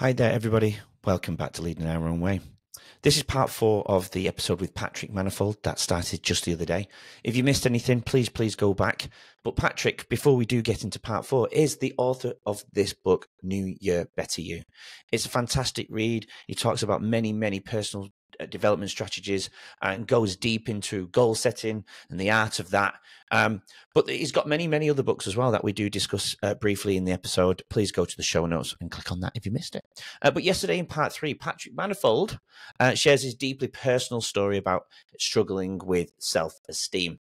Hi there, everybody. Welcome back to Leading Our Own Way. This is part 4 of the episode with Patrick Manifold that started just the other day. If you missed anything, please go back. But Patrick, before we do get into part 4, is the author of this book, New Year, Better You. It's a fantastic read. He talks about many personal development strategies and goes deep into goal setting and the art of that. But he's got many other books as well that we do discuss briefly in the episode. Please go to the show notes and click on that if you missed it. But yesterday in part 3, Patrick Manifold shares his deeply personal story about struggling with self-esteem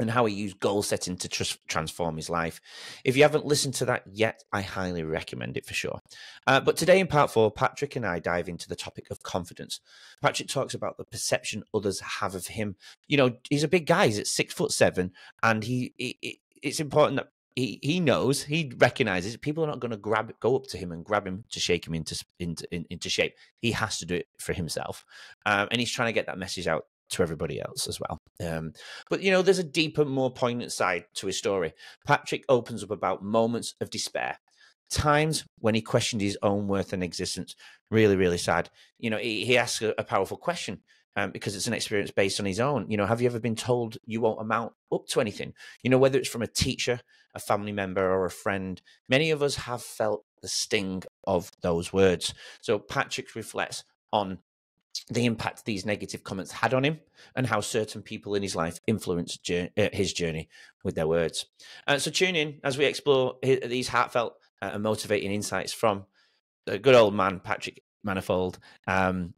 and how he used goal setting to transform his life. If you haven't listened to that yet, I highly recommend it for sure. But today in part 4, Patrick and I dive into the topic of confidence. Patrick talks about the perception others have of him. You know, he's a big guy. He's at 6'7", and it's important that he knows, he recognizes people are not going to go up to him and grab him to shake him into shape. He has to do it for himself, and he's trying to get that message out to everybody else as well. But you know, there's a deeper, more poignant side to his story. Patrick opens up about moments of despair, times when he questioned his own worth and existence. Really sad. You know, he asks a powerful question because it's an experience based on his own. You know, have you ever been told you won't amount up to anything? You know, whether it's from a teacher, a family member, or a friend, many of us have felt the sting of those words. So Patrick reflects on the impact these negative comments had on him and how certain people in his life influenced his journey with their words. So tune in as we explore these heartfelt and motivating insights from the good old man, Patrick Manifold. And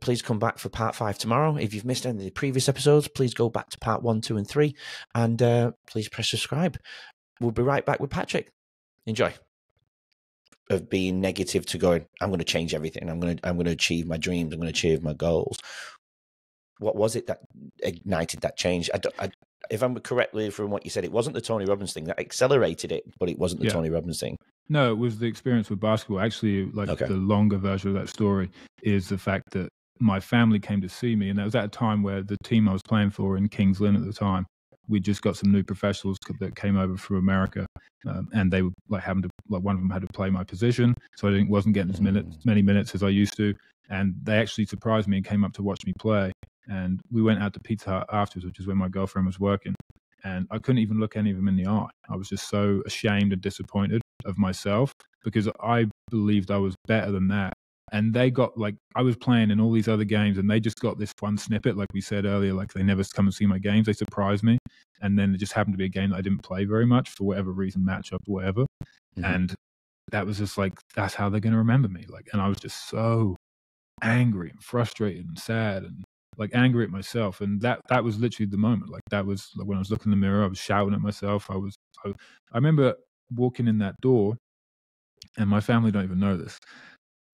please come back for part 5 tomorrow. If you've missed any of the previous episodes, please go back to part 1, 2, and 3, and please press subscribe. We'll be right back with Patrick. Enjoy. Of being negative to going, I'm going to change everything. I'm going to achieve my dreams. I'm going to achieve my goals. What was it that ignited that change? If I'm correctly from what you said, it wasn't the Tony Robbins thing that accelerated it, but it wasn't the Tony Robbins thing. No, it was the experience with basketball. Actually, the longer version of that story is the fact that my family came to see me, and that was at a time where the team I was playing for in Kings Lynn at the time, we just got some new professionals that came over from America, and they were one of them had to play my position, so I wasn't getting as many minutes as I used to. And they actually surprised me and came up to watch me play. And we went out to Pizza Hut afterwards, which is where my girlfriend was working. And I couldn't even look any of them in the eye. I was just so ashamed and disappointed of myself because I believed I was better than that. And they got I was playing in all these other games, and they just got this one snippet, like we said earlier, they never come and see my games. They surprised me. And then it just happened to be a game that I didn't play very much for whatever reason, matchup, whatever. And that was just that's how they're going to remember me. And I was just so angry and frustrated and sad and angry at myself. And that was literally the moment. That was when I was looking in the mirror, I was shouting at myself. I remember walking in that door, and my family don't even know this,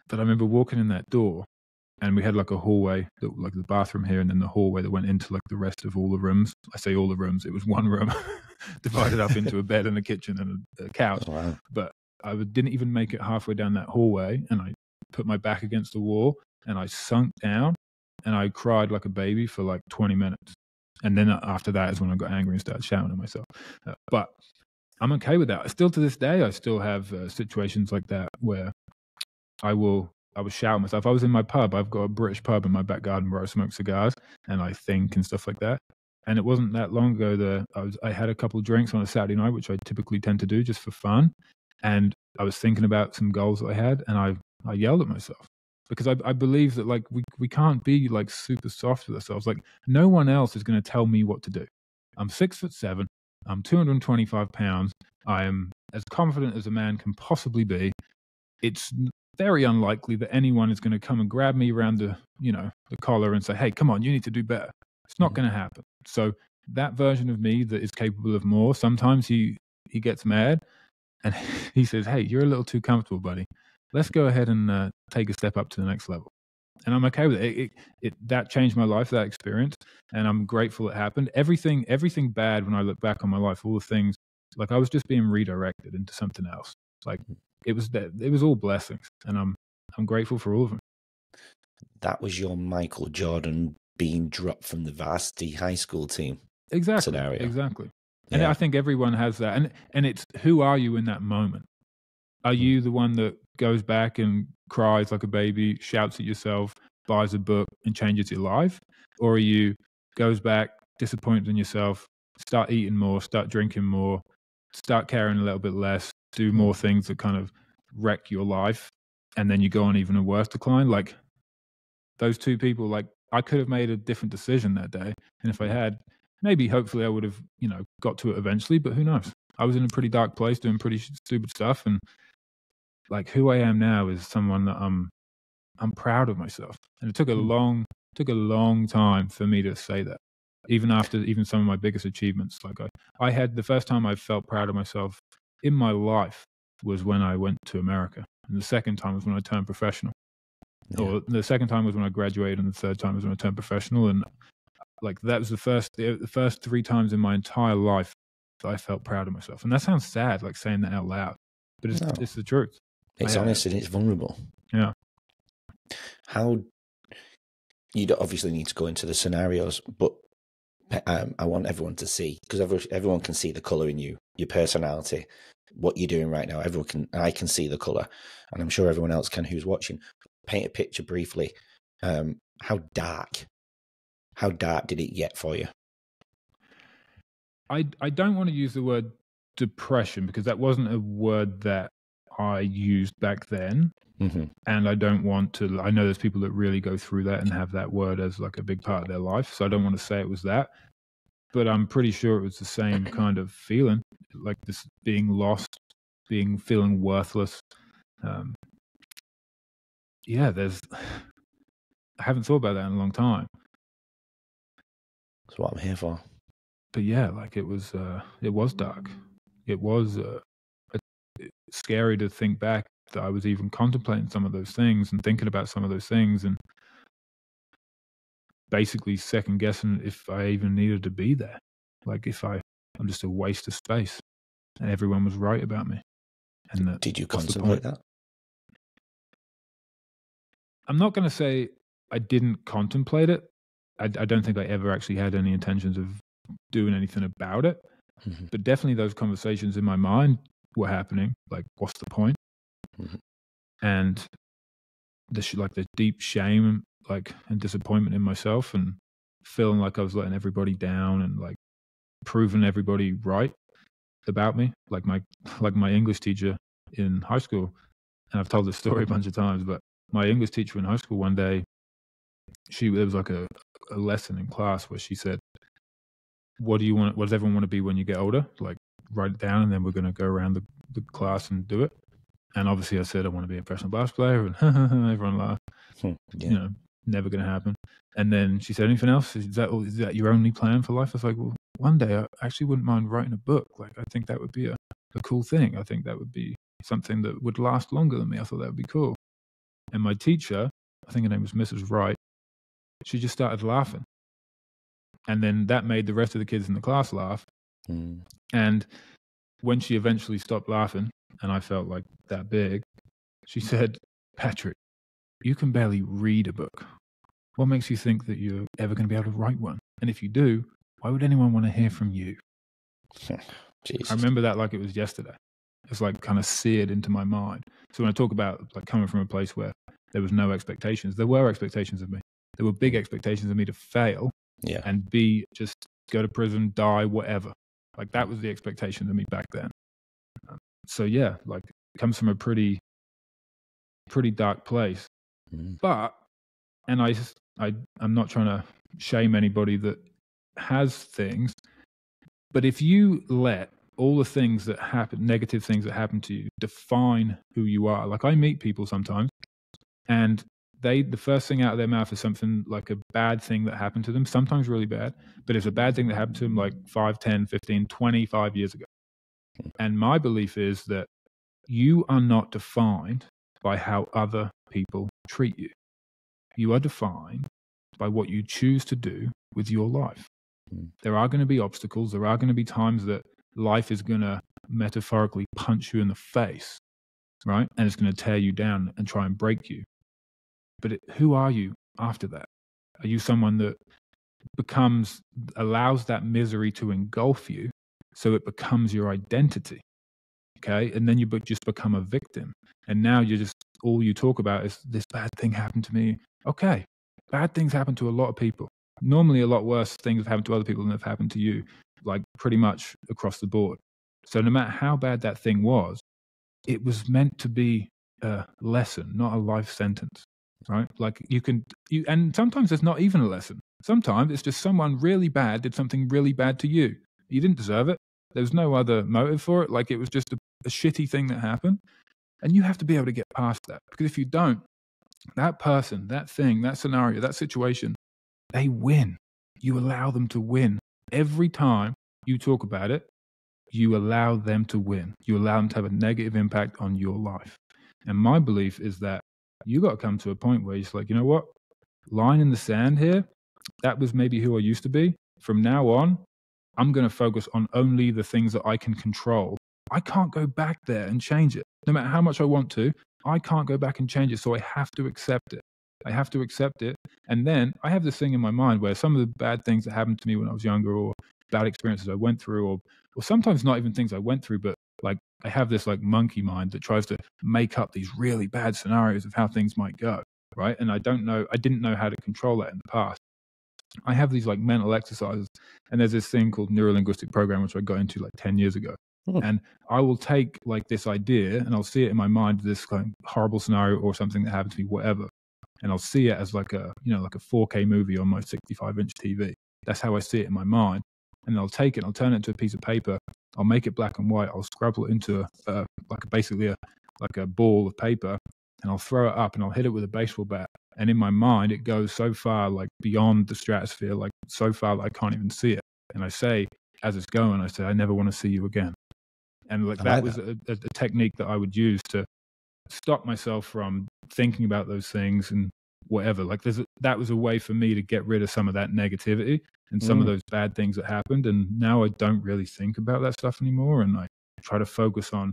but I remember walking in that door, and we had a hallway, the bathroom here, and then the hallway that went into the rest of all the rooms. I say all the rooms, it was one room divided up into a bed and a kitchen and a couch. Wow. But I didn't even make it halfway down that hallway, and I put my back against the wall, and I sunk down, and I cried like a baby for 20 minutes. And then after that is when I got angry and started shouting at myself. But I'm okay with that. Still to this day, I still have situations like that where I will shout at myself. I was in my pub. I've got a British pub in my back garden where I smoke cigars and I think and stuff like that. And it wasn't that long ago that I had a couple of drinks on a Saturday night, which I typically tend to do just for fun. And I was thinking about some goals that I had, and I yelled at myself because I believe that we can't be super soft with ourselves. No one else is going to tell me what to do. I'm 6'7". I'm 225 pounds. I am as confident as a man can possibly be. It's very unlikely that anyone is going to come and grab me around the, the collar and say, hey, come on, you need to do better. It's not going to happen. So that version of me that is capable of more, sometimes he gets mad and he says, hey, you're a little too comfortable, buddy. Let's go ahead and take a step up to the next level. And I'm okay with it. That changed my life, that experience. And I'm grateful it happened. Everything bad, when I look back on my life, all the things, I was just being redirected into something else. It was all blessings, and I'm grateful for all of them. That was your Michael Jordan being dropped from the varsity high school team. Exactly. Scenario. Exactly. Yeah. And I think everyone has that. And it's who are you in that moment? Are you the one that goes back and cries like a baby, shouts at yourself, buys a book and changes your life? Or are you goes back, disappointed in yourself, start eating more, start drinking more, start caring a little bit less, do more things that kind of wreck your life, and then you go on even a worse decline? Like those two people, like I could have made a different decision that day. And if I had, maybe hopefully I would have, you know, got to it eventually, but who knows? I was in a pretty dark place doing pretty stupid stuff. And like who I am now is someone that I'm proud of myself. And it took a long time for me to say that. Even after even some of my biggest achievements, like I had the first time I felt proud of myself in my life was when I went to America. And the second time was when I turned professional. Yeah. Or the second time was when I graduated, and the third time was when I turned professional. And like that was the first three times in my entire life that I felt proud of myself. And that sounds sad, like saying that out loud, but it's the truth. It's honest and it's vulnerable. Yeah. How you don't obviously need to go into the scenarios, but I want everyone to see, because everyone can see the color in you, your personality, what you're doing right now. Everyone can, I can see the color, and I'm sure everyone else can who's watching. Paint a picture briefly. How dark did it get for you? I don't want to use the word depression, because that wasn't a word that I used back then. Mm-hmm. And I don't want to, I know there's people that really go through that and have that word as like a big part of their life. So I don't want to say it was that, but I'm pretty sure it was the same kind of feeling, like this being lost, feeling worthless. Yeah, I haven't thought about that in a long time. That's what I'm here for. But yeah, like it was dark. It was scary to think back that I was even contemplating some of those things and thinking about some of those things and basically second guessing if I even needed to be there. Like if I'm just a waste of space and everyone was right about me. And that, did you contemplate that? I'm not going to say I didn't contemplate it. I don't think I ever actually had any intentions of doing anything about it. Mm-hmm. But definitely those conversations in my mind were happening. Like, what's the point? Mm-hmm. And the deep shame, and disappointment in myself, and feeling like I was letting everybody down, and like proving everybody right about me. Like my English teacher in high school, and I've told this story a bunch of times, but my English teacher in high school one day, there was like a lesson in class where she said, what does everyone want to be when you get older? Like, write it down, and then we're going to go around the class and do it. And obviously I said, I want to be a professional bass player, and everyone laughed. Yeah. You know, never going to happen. And then she said, anything else? Is that your only plan for life? I was like, well, one day I actually wouldn't mind writing a book. Like, I think that would be a cool thing. I think that would be something that would last longer than me. I thought that would be cool. And my teacher, I think her name was Mrs. Wright, she just started laughing. And then that made the rest of the kids in the class laugh. Mm. And when she eventually stopped laughing, and I felt like that big, she said, Patrick, you can barely read a book. What makes you think that you're ever going to be able to write one? And if you do, why would anyone want to hear from you? Jesus. I remember that like it was yesterday. It's like kind of seared into my mind. So when I talk about like coming from a place where there was no expectations, there were expectations of me. There were big expectations of me to fail, yeah, and be just go to prison, die, whatever. Like that was the expectation of me back then. So yeah, like it comes from a pretty dark place. Mm. But, and I'm not trying to shame anybody that has things, but if you let all the things that happen, negative things that happen to you, define who you are. Like I meet people sometimes, and the first thing out of their mouth is something like a bad thing that happened to them, sometimes really bad, but it's a bad thing that happened to them like 5, 10, 15, 25 years ago. And my belief is that you are not defined by how other people treat you. You are defined by what you choose to do with your life. There are going to be obstacles. There are going to be times that life is going to metaphorically punch you in the face, right? And it's going to tear you down and try and break you. But who are you after that? Are you someone that allows that misery to engulf you so it becomes your identity? okay? And then you just become a victim. And now you're just, all you talk about is this bad thing happened to me. Okay, bad things happen to a lot of people. Normally a lot worse things have happened to other people than have happened to you, like pretty much across the board. So no matter how bad that thing was, it was meant to be a lesson, not a life sentence, right? Like you and sometimes it's not even a lesson. Sometimes it's just someone really bad did something really bad to you. You didn't deserve it. There was no other motive for it. Like it was just a shitty thing that happened. And you have to be able to get past that, because if you don't, that person, that thing, that scenario, that situation, they win. You allow them to win. Every time you talk about it, you allow them to win. You allow them to have a negative impact on your life. And my belief is that you got to come to a point where you're just like, you know what? Line in the sand here. That was maybe who I used to be. From now on, I'm going to focus on only the things that I can control. I can't go back there and change it. No matter how much I want to, I can't go back and change it. So I have to accept it. I have to accept it. And then I have this thing in my mind where some of the bad things that happened to me when I was younger, or bad experiences I went through, or sometimes not even things I went through, but like I have this like monkey mind that tries to make up these really bad scenarios of how things might go, right? And I didn't know how to control that in the past. I have these like mental exercises, and there's this thing called Neuro Linguistic Programming, which I got into like 10 years ago. And I will take like this idea and I'll see it in my mind, this kind of horrible scenario or something that happened to me, whatever. And I'll see it as like a, you know, like a 4K movie on my 65-inch TV. That's how I see it in my mind. And I'll take it, I'll turn it into a piece of paper. I'll make it black and white. I'll scribble it into basically a ball of paper, and I'll throw it up and I'll hit it with a baseball bat. And in my mind, it goes so far, like beyond the stratosphere, like so far that I can't even see it. And I say, as it's going, I say, I never want to see you again. And like that was a technique that I would use to stop myself from thinking about those things and whatever. Like that was a way for me to get rid of some of that negativity and some of those bad things that happened. And now I don't really think about that stuff anymore. And I try to focus on,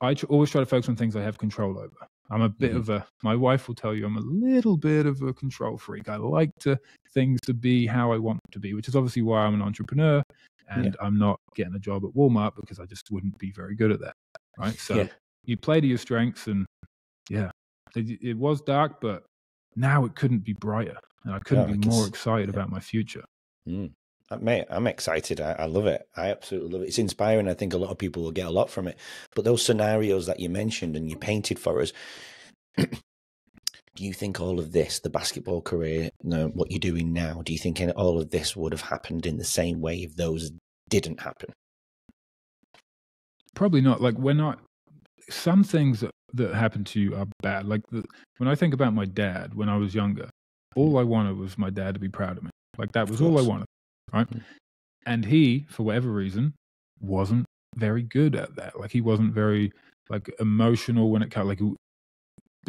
I always try to focus on things I have control over. I'm a bit of a, my wife will tell you, I'm a little bit of a control freak. I like things to be how I want them to be, which is obviously why I'm an entrepreneur. And I'm not getting a job at Walmart because I just wouldn't be very good at that, right? So you play to your strengths, and it was dark, but now it couldn't be brighter, and I couldn't be more excited about my future. Mate, I'm excited. I love it. I absolutely love it. It's inspiring. I think a lot of people will get a lot from it. But those scenarios that you mentioned and you painted for us, do you think all of this, the basketball career, you know, what you're doing now, do you think all of this would have happened in the same way if those didn't happen? Probably not. Like some things that happen to you are bad. Like when I think about my dad, when I was younger, all I wanted was my dad to be proud of me. Like that was all I wanted, right? And he, for whatever reason, wasn't very good at that. Like he wasn't very like emotional when it came, like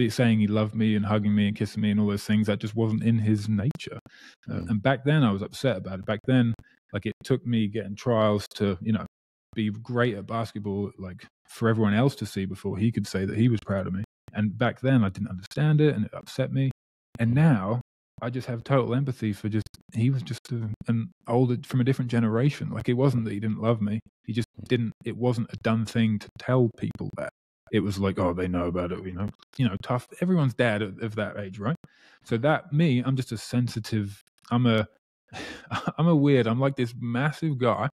saying he loved me and hugging me and kissing me and all those things, that just wasn't in his nature. And back then I was upset about it. Back then, like it took me getting trials to, you know, be great at basketball, like for everyone else to see before he could say that he was proud of me. And back then I didn't understand it and it upset me. And now I just have total empathy for just, he was just an older, from a different generation. Like it wasn't that he didn't love me. He just didn't, it wasn't a done thing to tell people that. It was like, oh, they know about it, you know, tough. Everyone's dad of that age, right? So that me, I'm just a sensitive, I'm a weird, I'm like this massive guy,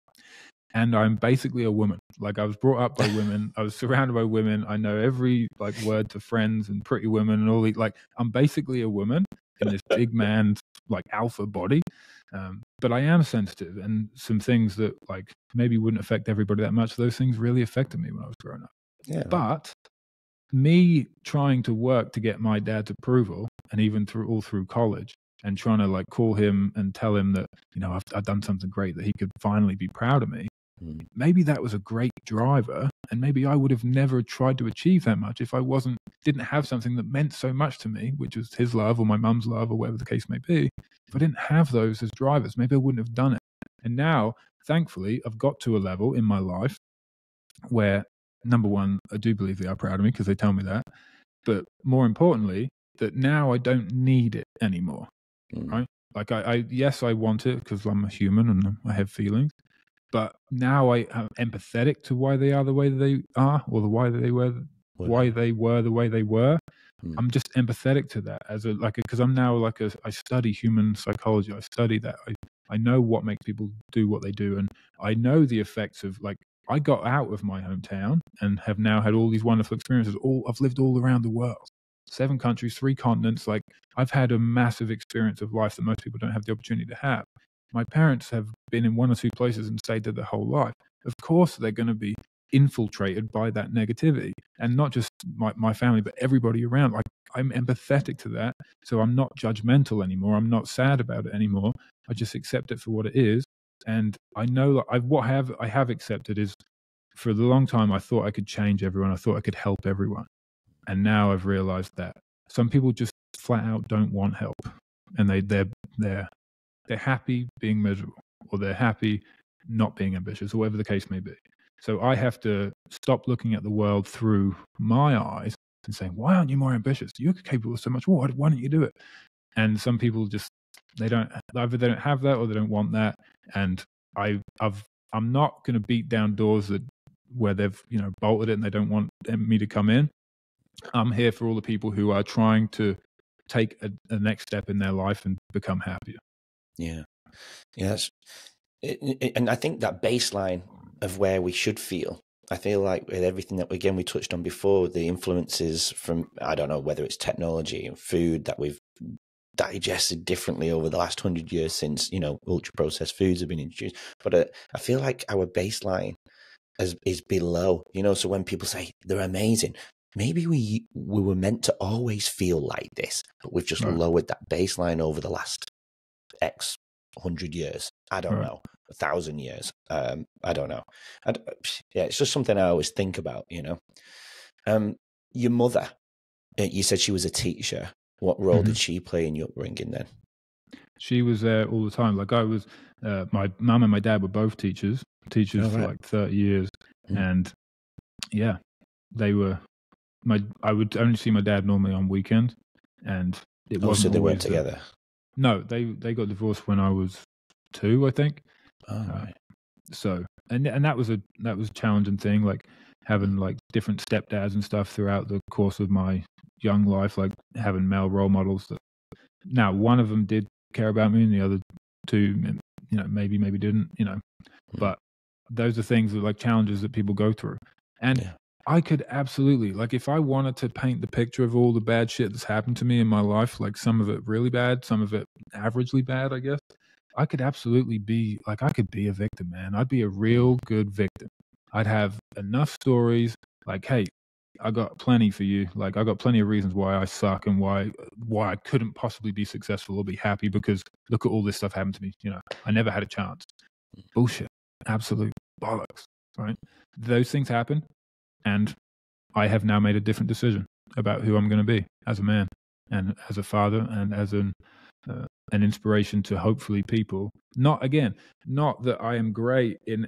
and I'm basically a woman. Like I was brought up by women, I was surrounded by women, I know every like word to friends and pretty women and all these, like I'm basically a woman in this big man's like alpha body. But I am sensitive, and some things that like maybe wouldn't affect everybody that much, those things really affected me when I was growing up. Yeah. But me trying to work to get my dad's approval, and even all through college, and trying to like call him and tell him that, you know, I've done something great, that he could finally be proud of me. Maybe that was a great driver, and maybe I would have never tried to achieve that much if I didn't have something that meant so much to me, which was his love or my mum's love or whatever the case may be. If I didn't have those as drivers, maybe I wouldn't have done it. And now, thankfully, I've got to a level in my life where, number one, I do believe they are proud of me because they tell me that. But more importantly, that now I don't need it anymore, right? Like yes, I want it because I'm a human and I have feelings, But now I am empathetic to why they are the way they are, or the why they were the way they were. I'm just empathetic to that as a, because I'm now I study human psychology. I study that. I know what makes people do what they do. And I know the effects of, I got out of my hometown and have now had all these wonderful experiences. I've lived all around the world, 7 countries, 3 continents. I've had a massive experience of life that most people don't have the opportunity to have. My parents have been in 1 or 2 places and stayed there their whole life. Of course, they're going to be infiltrated by that negativity, and not just my family, but everybody around. I'm empathetic to that. So I'm not judgmental anymore. I'm not sad about it anymore. I just accept it for what it is. And I know that what I have accepted is, for the long time, I thought I could change everyone. I thought I could help everyone. And now I've realized that some people just flat out don't want help, and they're happy being miserable, or they're happy not being ambitious, or whatever the case may be. So I have to stop looking at the world through my eyes and saying, why aren't you more ambitious? You're capable of so much more. Why don't you do it? And some people just, either they don't have that, or they don't want that. And I'm not going to beat down doors where they've, bolted it and they don't want me to come in. I'm here for all the people who are trying to take a next step in their life and become happier. Yeah. Yes. And I think that baseline of where we should feel, I feel like with everything that, again, we touched on before, the influences from, I don't know, whether it's technology and food that we've digested differently over the last 100 years since, ultra processed foods have been introduced. But I feel like our baseline is below, so when people say they're amazing, maybe we were meant to always feel like this, but we've just lowered that baseline over the last X 100 years. I don't know. 1,000 years. I don't know. Yeah, it's just something I always think about, Your mother, you said she was a teacher. What role did she play in your upbringing then? She was there all the time. My mum and my dad were both teachers for 30 years. And yeah, they were, I would only see my dad normally on weekends, and it wasn't. So they weren't together? No, they got divorced when I was 2, I think. So, and that was a challenging thing, having different stepdads and stuff throughout the course of my young life, having male role models that, now, one of them did care about me and the other 2, maybe didn't, but those are things that challenges that people go through. And I could absolutely, if I wanted to paint the picture of all the bad shit that's happened to me in my life, some of it really bad, some of it averagely bad, I guess, I could absolutely be, I could be a victim, man. I'd be a real good victim. I'd have enough stories, hey, I got plenty for you. I got plenty of reasons why I suck and why I couldn't possibly be successful or be happy, because look at all this stuff happened to me. I never had a chance. Bullshit. Absolute bollocks, right? Those things happen. And I have now made a different decision about who I'm going to be as a man and as a father and as an inspiration to hopefully people. Not that I am great in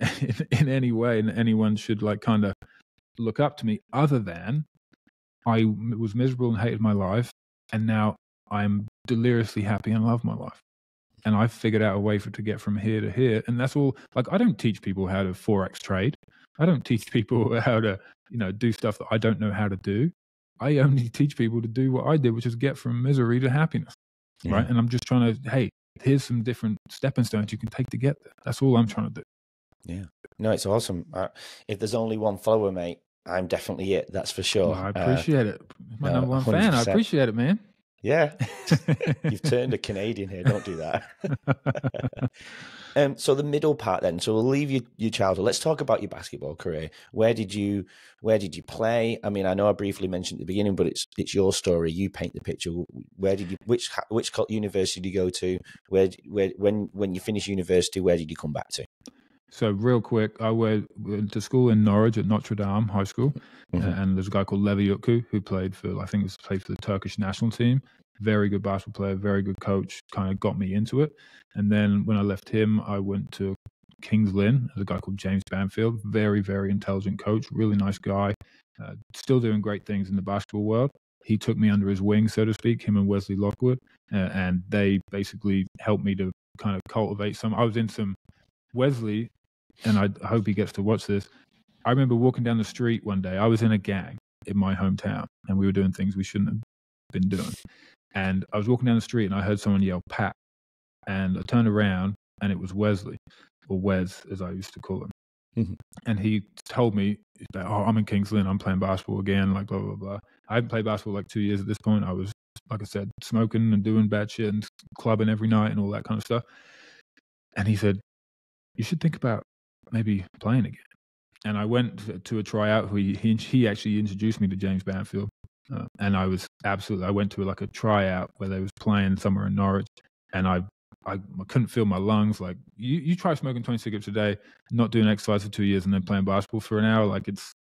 any way and anyone should look up to me, other than I was miserable and hated my life, and now I'm deliriously happy and love my life. And I've figured out a way to get from here to here. And that's all. I don't teach people how to Forex trade. I don't teach people how to, do stuff that I don't know how to do. I only teach people to do what I did, which is get from misery to happiness. Yeah. Right. And I'm just trying to, hey, here's some different stepping stones you can take to get there. That's all I'm trying to do. Yeah. No, it's awesome. If there's only one follower, mate, I'm definitely it. That's for sure. Well, I appreciate it. My number one 100%. Fan. I appreciate it, man. Yeah. You've turned a Canadian here. Don't do that. So the middle part then, so we'll leave your childhood. Let's talk about your basketball career. Where did you play? I mean, I know I briefly mentioned at the beginning, but it's your story. You paint the picture. Which university did you go to? When you finished university, where did you come back to? So real quick, I went to school in Norwich at Notre Dame High School, and there's a guy called Levi Utku who played for the Turkish national team. Very good basketball player, very good coach, kind of got me into it. And then when I left him, I went to Kings Lynn. There's a guy called James Banfield, very, very intelligent coach, really nice guy, still doing great things in the basketball world. He took me under his wing, so to speak, him and Wesley Lockwood, and they basically helped me to kind of cultivate some. I was in some Wesley and I hope he gets to watch this. I remember walking down the street one day. I was in a gang in my hometown, and we were doing things we shouldn't have been doing. And I was walking down the street, and I heard someone yell, "Pat." And I turned around, and it was Wesley, or Wes, as I used to call him. Mm-hmm. And he told me that, "Oh, I'm in Kings Lynn. I'm playing basketball again, like blah, blah, blah." I hadn't played basketball like 2 years at this point. I was, like I said, smoking and doing bad shit and clubbing every night and all that kind of stuff. And he said, "You should think about maybe playing again." And I went to a tryout. He actually introduced me to James Banfield. And I was absolutely, I went to like a tryout where they was playing somewhere in Norwich, and I couldn't feel my lungs. Like, you try smoking 20 cigarettes a day, not doing exercise for 2 years, and then playing basketball for an hour. Like, it's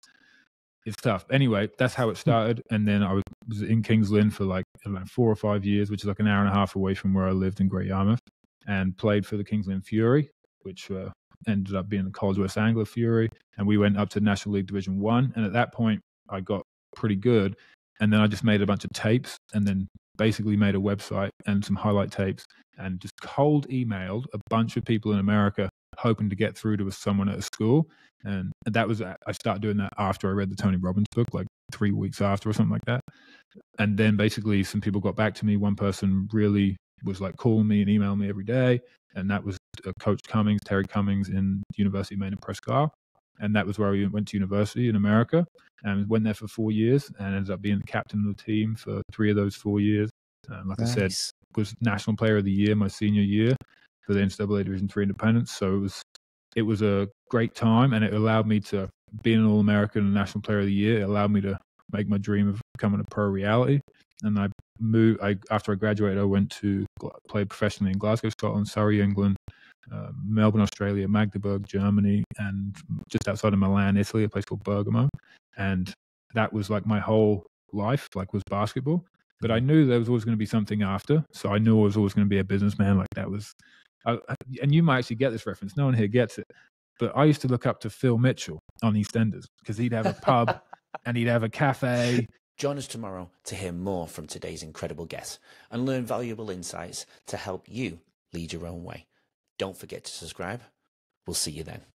tough. Anyway, that's how it started. And then I was in Kings Lynn for like, I don't know, 4 or 5 years, which is like an hour and a half away from where I lived in Great Yarmouth, and played for the Kings Lynn Fury, which ended up being the College West Angler Fury. And we went up to National League Division I. And at that point, I got pretty good. And then I just made a bunch of tapes, and then basically made a website and some highlight tapes, and just cold emailed a bunch of people in America, hoping to get through to someone at a school. And that was, I started doing that after I read the Tony Robbins book, like 3 weeks after or something like that. And then basically some people got back to me. One person really was like calling me and emailing me every day. And that was Coach Cummings, Terry Cummings, in University of Maine in Prescott. And that was where we went to university in America, and went there for 4 years, and ended up being the captain of the team for 3 of those 4 years. And like nice. I said, was National Player of the Year my senior year for the NCAA Division III Independence. So it was a great time, and it allowed me to be an All-American and National Player of the Year. It allowed me to make my dream of becoming a pro reality. And I moved. After I graduated, I went to play professionally in Glasgow, Scotland, Surrey, England, Melbourne, Australia, Magdeburg, Germany, and just outside of Milan, Italy, a place called Bergamo. And that was like my whole life, like, was basketball. But I knew there was always going to be something after. So I knew I was always going to be a businessman. Like, that was, and you might actually get this reference. No one here gets it. But I used to look up to Phil Mitchell on EastEnders, because he'd have a pub and he'd have a cafe. Join us tomorrow to hear more from today's incredible guest and learn valuable insights to help you lead your own way. Don't forget to subscribe. We'll see you then.